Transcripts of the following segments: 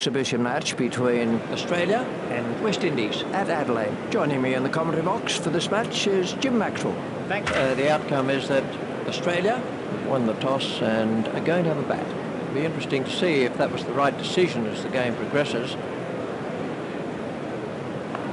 Exhibition match between Australia and West Indies at Adelaide. Joining me in the commentary box for this match is Jim Maxwell. Thanks. The outcome is that Australia won the toss and are going to have a bat. It'll be interesting to see if that was the right decision as the game progresses.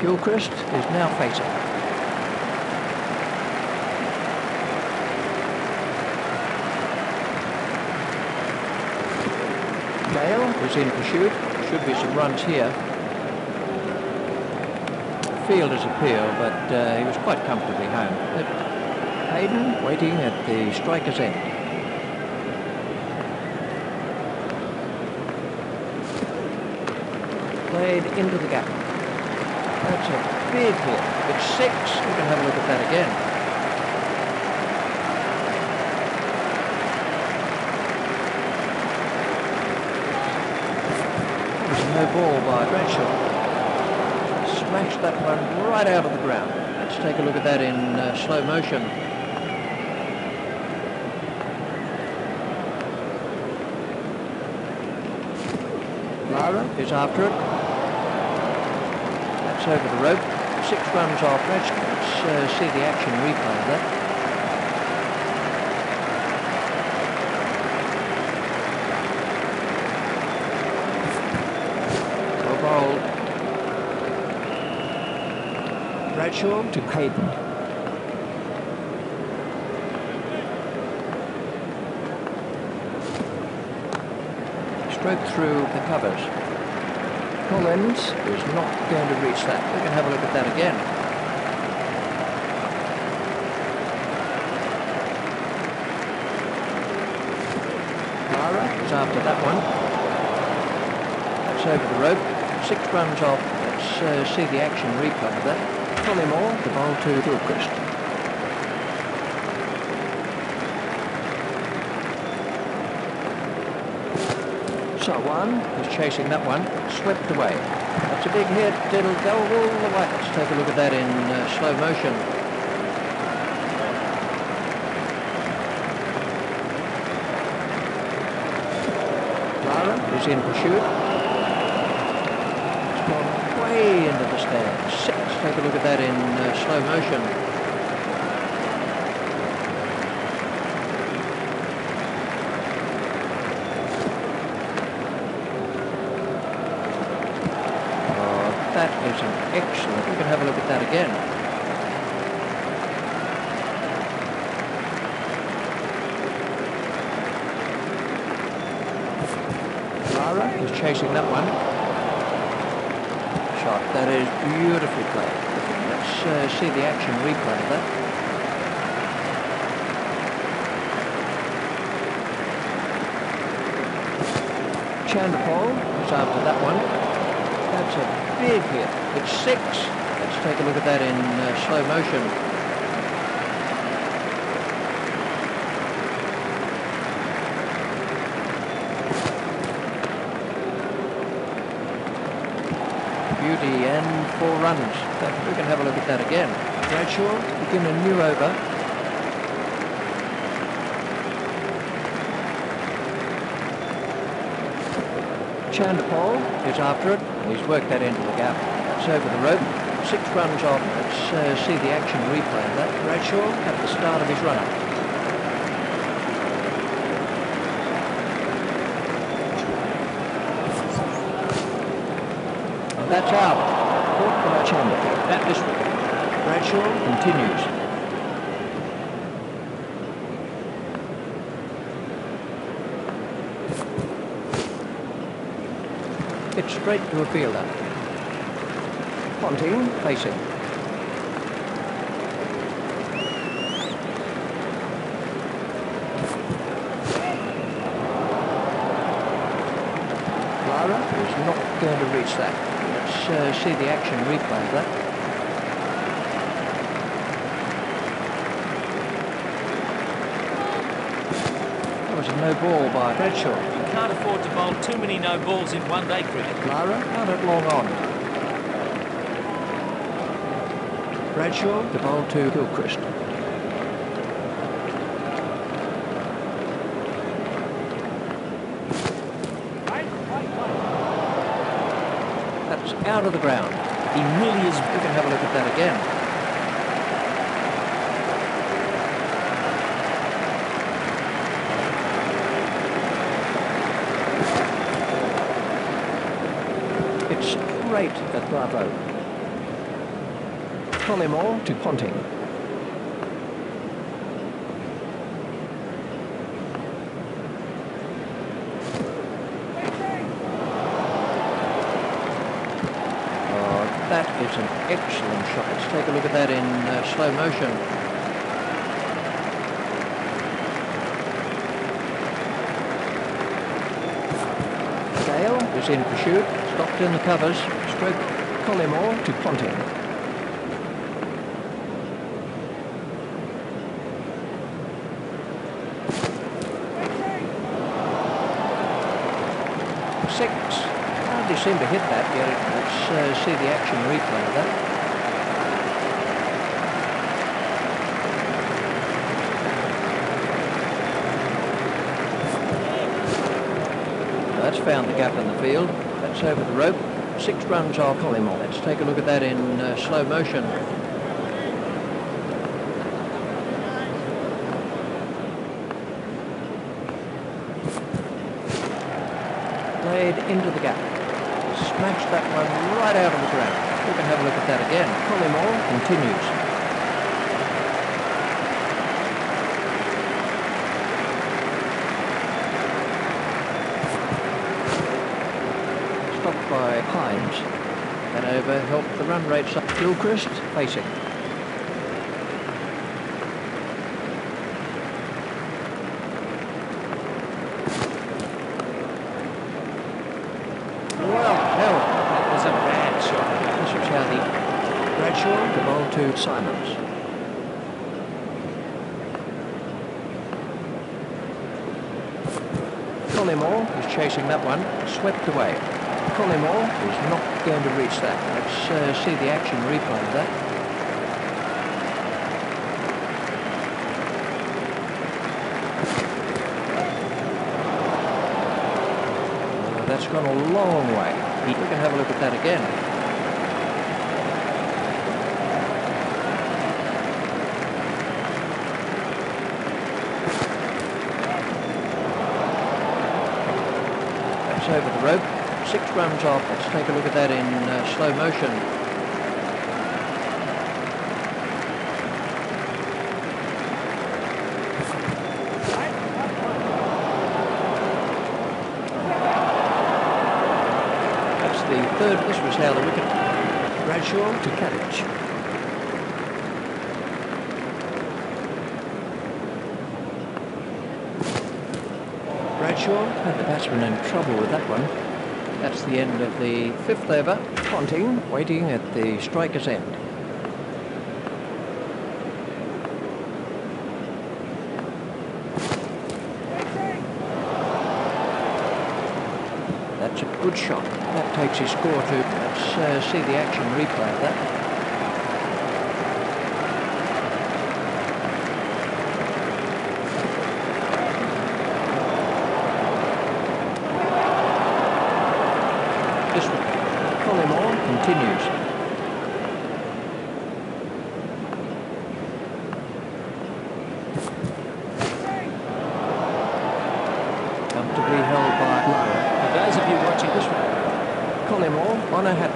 Gilchrist is now facing. Dale is in pursuit. There should be some runs here. Field has appealed, but he was quite comfortably home. But Hayden waiting at the striker's end. Played into the gap. That's a big hit. It's six. We can have a look at that again. No ball by Bradshaw. Smashed that one right out of the ground. Let's take a look at that in slow motion. Lara is after it. That's over the rope. 6 runs off Bradshaw. Let's see the action replay of that. Bradshaw to Caden. Stroke through the covers. Collins is not going to reach that. We can have a look at that again. Lara is after that one. That's over the rope. 6 runs off. Let's see the action replay of that. Collymore, the ball to Gilchrist. Sarwan is chasing that one, swept away. That's a big hit, it'll go all the way. Let's take a look at that in slow motion. Lara is in pursuit. It's gone way into the stands. Take a look at that in slow motion. Oh, that is an excellent. We can have a look at that again. Lara is chasing that one. That is beautifully played. Let's see the action replay of that. Chanderpaul is after that one. That's a big hit. It's 6. Let's take a look at that in slow motion. And 4 runs. We can have a look at that again. Bradshaw begin a new over. Chanderpaul is after it. He's worked that into the gap. That's over the rope. 6 runs off. Let's see the action replay of that. Bradshaw at the start of his run up. That's out. Caught by Chanderpaul. That this one. Bradshaw continues. It's straight to a fielder. Ponting facing. Lara is not going to reach that. Let's see the action replay of that. That was a no ball by Bradshaw. You can't afford to bowl too many no balls in one day cricket. Clara not at long on. Bradshaw the bowl to Gilchrist. touch out of the ground. He really is. We can have a look at that again. Straight at Bravo. Collymore to Ponting. Oh, that is an excellent shot. Let's take a look at that in slow motion. Dale is in pursuit, stopped in the covers, stroke Collymore to Ponting. Six, hardly seem to hit that, yet let's see the action replay of that. Found the gap in the field. That's over the rope. 6 runs are Collymore. Let's take a look at that in slow motion. Blade into the gap. Smashed that one right out of the ground. We can have a look at that again. Collymore continues. By Climes. That over helped the run rates up. Gilchrist facing. Well held. That was a bad shot. This is how the Bradshaw, the ball to Simons. Collymore is chasing that one. Swept away. Collymore is not going to reach that. Let's see the action replay of that. Oh, that's gone a long way. We can have a look at that again. That's over the rope. 6 runs off. Let's take a look at that in slow motion. That's the third. This was how the wicket. Bradshaw to Cadditch. Bradshaw had the batsman in trouble with that one. That's the end of the 5th over. Ponting waiting at the striker's end. That's a good shot. That takes his score to. Let's see the action replay of that. Continues. Comfortably held by Lara. For those of you watching this one, Collymore on a hat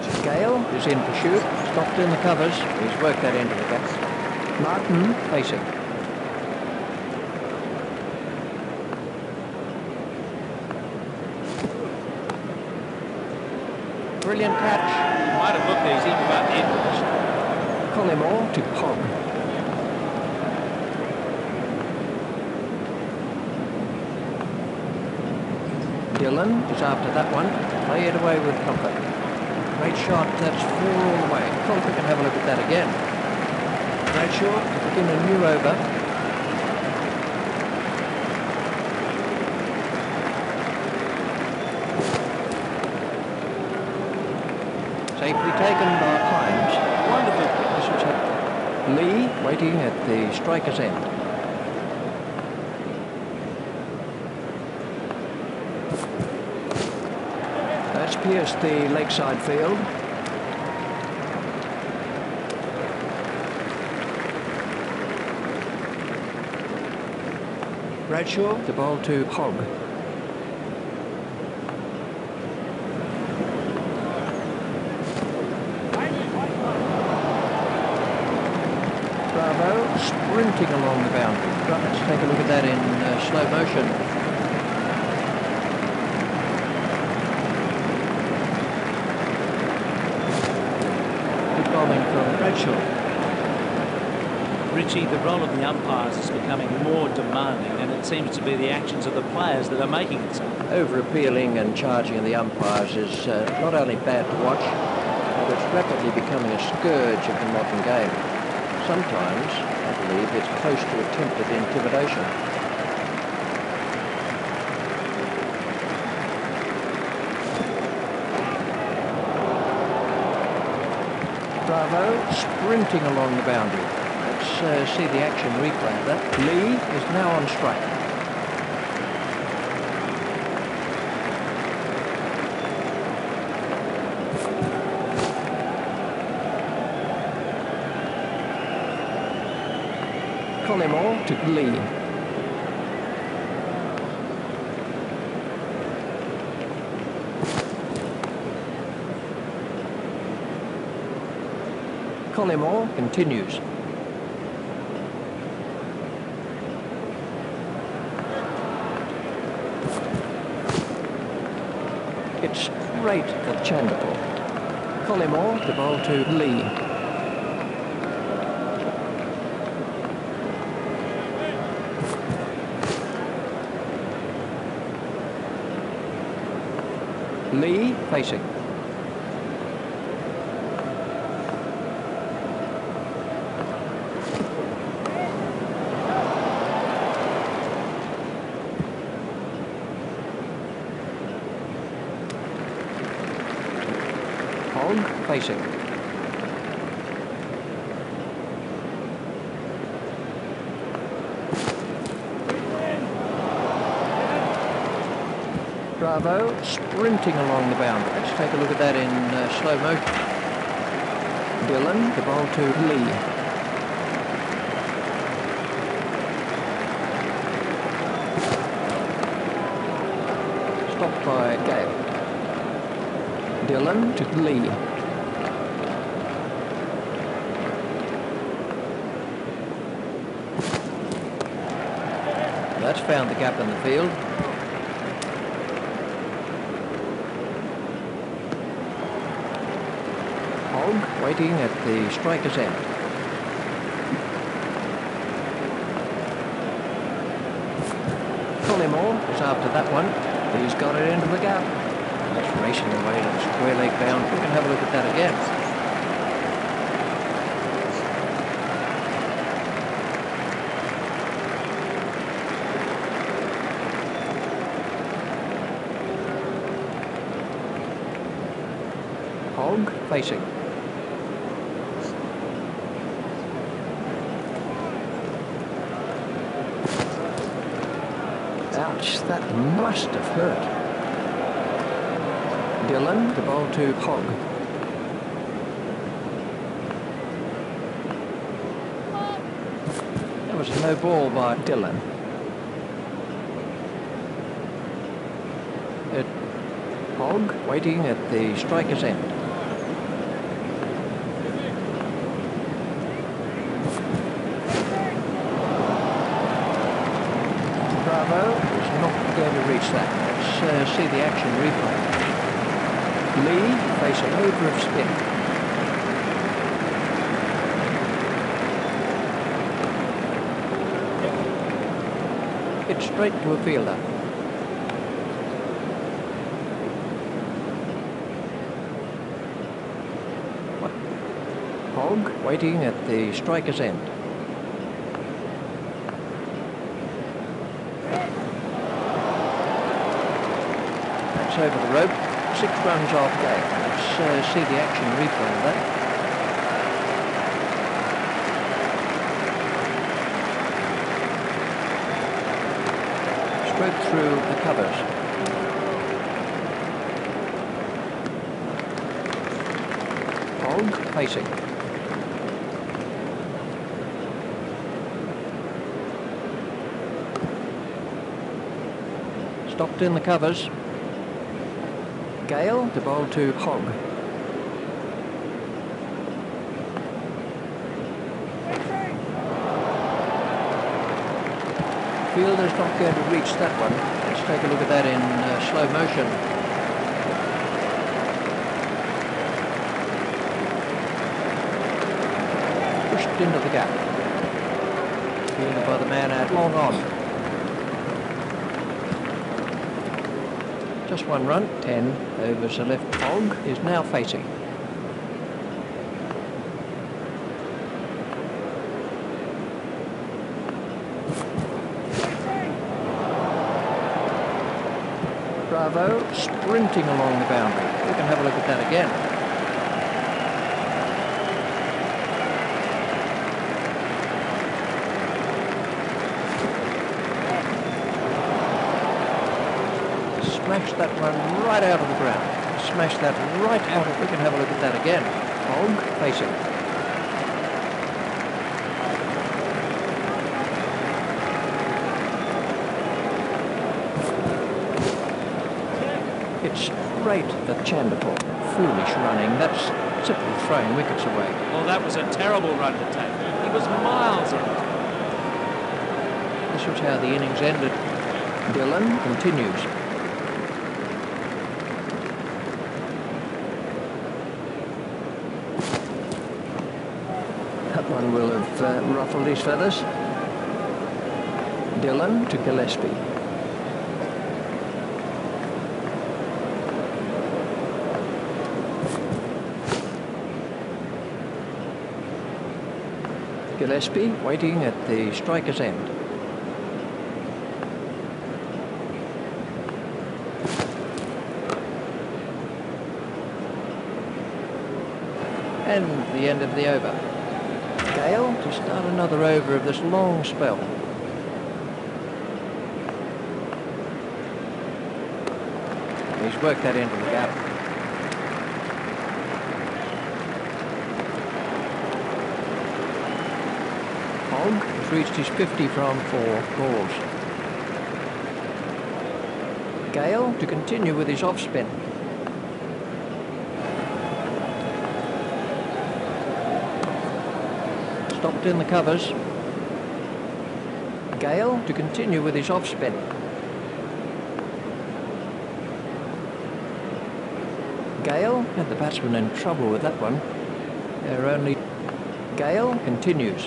trick. Gayle is in pursuit, stopped in the covers. He's worked that into the gaps. Martin facing. Brilliant catch. He might have looked easy, but it was. Collymore to Pog. Dillon is after that one. Play it away with comfort. Great shot. That's 4 all the way. Hope we can have a look at that again. Bradshaw to begin a new over. Safely taken by Climes. Wonderful. This was Lee waiting at the striker's end. pierced the lakeside field. Bradshaw, the ball to Hogg. Bravo, sprinting along the boundary. Right, let's take a look at that in slow motion. Richie, the role of the umpires is becoming more demanding, and it seems to be the actions of the players that are making it so. Over-appealing and charging the umpires is not only bad to watch, but it's rapidly becoming a scourge of the modern game. Sometimes, I believe, it's close to attempted intimidation. Sprinting along the boundary. Let's see the action replay of that. Lee is now on strike. Collymore to Lee. Collymore continues. It's straight at Chanderpaul. Collymore, the ball to Lee. Lee facing. Facing. Bravo sprinting along the boundary. Let's take a look at that in slow motion. Dillon, the ball to Lee. Stopped by Gayle. Dillon to Lee. That's found the gap in the field. Hogg waiting at the striker's end. Collymore is after that one. He's got it into the gap. That's racing away to the square leg bound. We can have a look at that again. Facing. Ouch, that must have hurt. Dillon, the ball to Pog. That was no ball by Dillon. Pog waiting at the striker's end. See the action replay. Lee facing over of spin. It's straight to a fielder. Hogg waiting at the striker's end. Over the rope, 6 runs off Gayle. Let's see the action replay of that. Straight through the covers. placing. Stopped in the covers. Gayle to bowl to Hogg. Fielder's not going to reach that one. Let's take a look at that in slow motion. Into the gap. Fielded by the man at long on. Just one run, 10 overs the left. Pog is now facing. Bravo sprinting along the boundary. We can have a look at that again. Smashed that one right out of the ground. Smashed that right out of... We can have a look at that again. Pog facing. It's straight at Chanderpaul. Foolish running. That's simply throwing wickets away. Well, that was a terrible run to take. He was miles out. This was how the innings ended. Dillon continues. Will have ruffled his feathers. Dillon to Gillespie. Gillespie waiting at the striker's end. And the end of the over. Dale to start another over of this long spell. He's worked that into the gap. Hogg has reached his 50 from 4 balls. Gayle to continue with his off spin. Stopped in the covers. Gayle to continue with his off spin. Gayle had the batsman in trouble with that one. They're only... Gayle continues.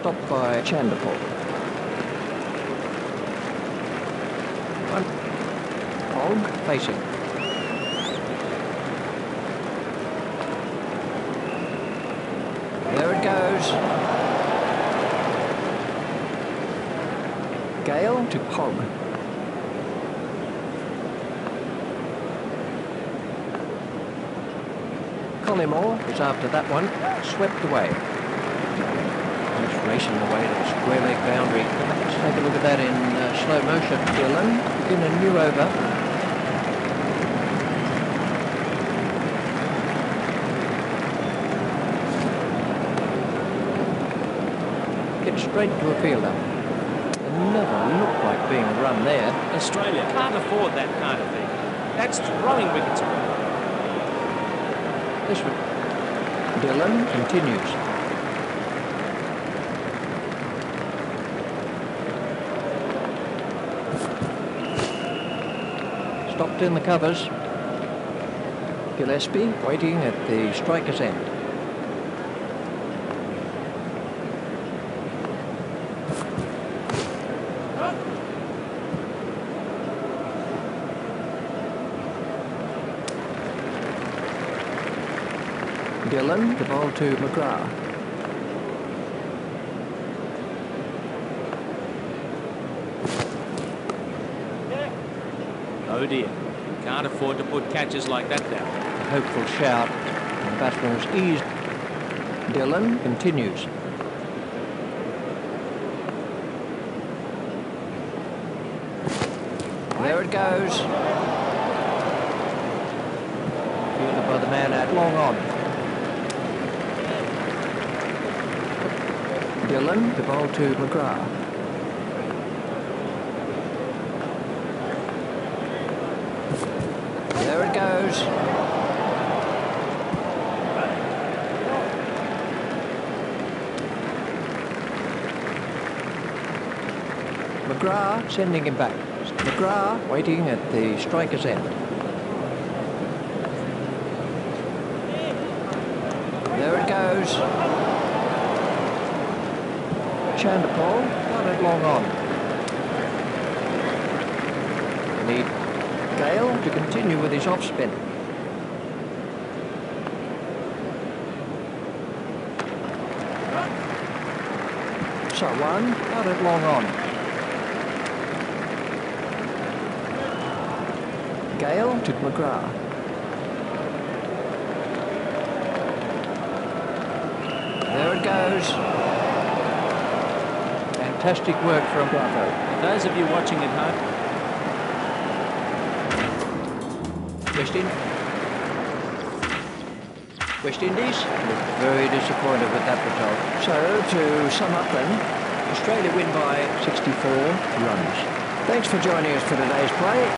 Stopped by Chanderpaul. Facing. There it goes. Gayle to Pog. Collymore is after that one, swept away. He's racing away to the square leg boundary. Let's take a look at that in slow motion. Dillon begin a new over. Straight to a fielder. Never looked like being run there. Australia can't afford that kind of thing. That's throwing wickets away. This one. Dillon continues. Stopped in the covers. Gillespie waiting at the striker's end. Dillon, the ball to McGrath. Oh dear, can't afford to put catches like that down. A hopeful shout, and the batsman was eased. Dillon continues. goes. Fielded by the man at long on. Dillon, the ball to McGrath. There it goes. McGrath sending him back. McGrath waiting at the striker's end. There it goes. Chanderpaul got it long on. Need Dale to continue with his off spin. Sarwan got it long on. Gayle to McGrath. There it goes. Fantastic work from Bravo. Those of you watching at home. West Indies look very disappointed with that result. So, to sum up then, Australia win by 64 runs. Thanks for joining us for today's play.